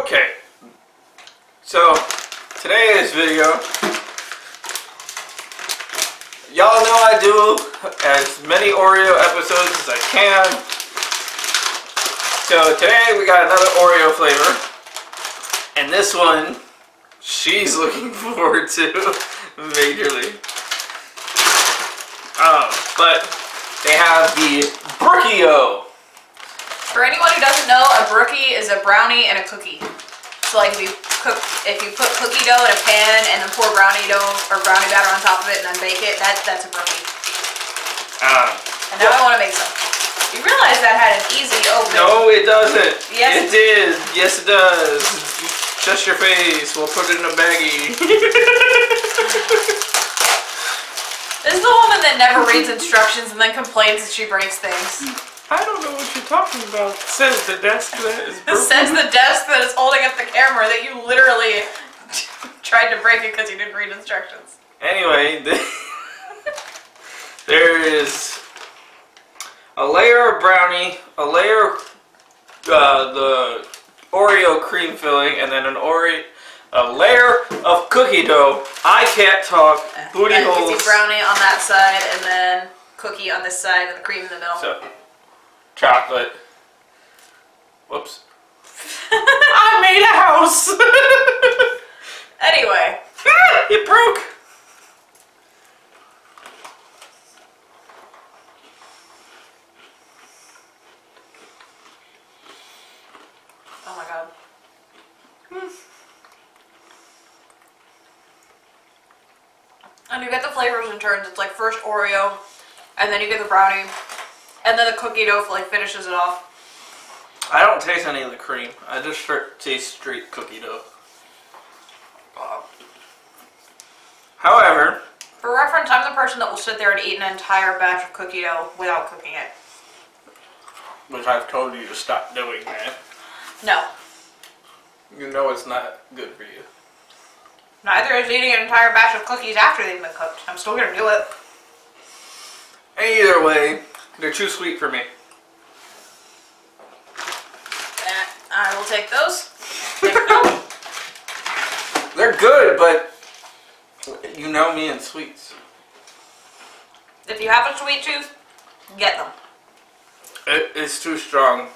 Okay, so today's video, y'all know I do as many Oreo episodes as I can. So today we got another Oreo flavor, and this one she's looking forward to majorly. But they have the BrookieO. For anyone who doesn't know, a brookie is a brownie and a cookie. So like if you put cookie dough in a pan and then pour brownie dough or brownie batter on top of it and then bake it, that's a brookie. And now I want to make some. You realize that had an easy open. No, it doesn't. Yes, it did. Yes, it does. Just your face. We'll put it in a baggie. This is the woman that never reads instructions and then complains that she breaks things. I don't know what you're talking about. Says the desk that is broken. Says the desk that is holding up the camera that you literally tried to break it because you didn't read instructions. Anyway, there is a layer of brownie, a layer of the Oreo cream filling, and then a layer of cookie dough. I can't talk. Booty holes. You see brownie on that side, and then cookie on this side, and the cream in the middle. So, chocolate. Whoops. I made a house! Anyway. It broke! Oh my god. And you get the flavors in turns. It's like first Oreo, and then you get the brownie. And then the cookie dough like finishes it off. I don't taste any of the cream. I just taste straight cookie dough. However, for reference, I'm the person that will sit there and eat an entire batch of cookie dough without cooking it. Which I've told you to stop doing that. No. You know it's not good for you. Neither is eating an entire batch of cookies after they've been cooked. I'm still gonna do it. Either way, they're too sweet for me. I will take those. They're good, but you know me and sweets. If you have a sweet tooth, get them. It's too strong.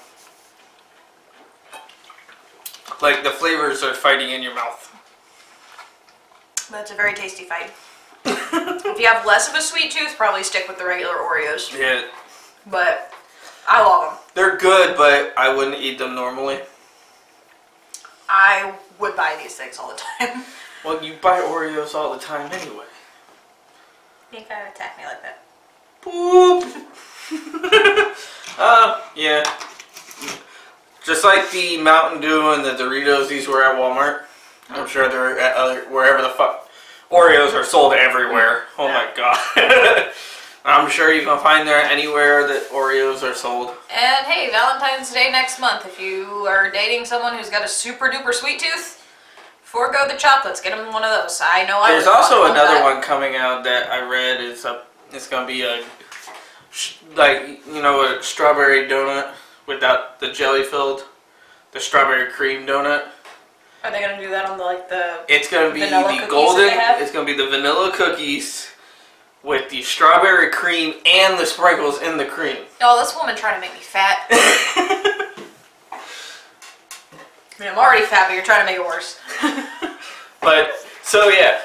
Like the flavors are fighting in your mouth. That's a very tasty fight. If you have less of a sweet tooth, probably stick with the regular Oreos. Yeah. But I love them. They're good, but I wouldn't eat them normally. I would buy these things all the time. Well, you buy Oreos all the time anyway. You kind of attack me like that. Boop. Yeah. Just like the Mountain Dew and the Doritos, these were at Walmart. I'm sure they're at other wherever the fuck. Oreos are sold everywhere. Oh my god. I'm sure you can find there anywhere that Oreos are sold. And hey, Valentine's Day next month. If you are dating someone who's got a super duper sweet tooth, forego the chocolates. Get them one of those. I know I. There's also another one coming out that I read. It's gonna be a a strawberry donut without the jelly filled, the strawberry cream donut. Are they gonna do that on the, like the? It's gonna be the golden. It's gonna be the vanilla cookies with the strawberry cream and the sprinkles in the cream. Oh, this woman trying to make me fat. I mean, I'm already fat, but you're trying to make it worse. But so yeah,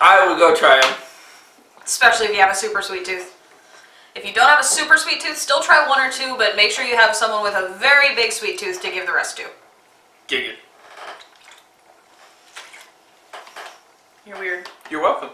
I would go try them. Especially if you have a super sweet tooth. If you don't have a super sweet tooth, still try one or two, but make sure you have someone with a very big sweet tooth to give the rest to. Gig it. You're weird. You're welcome.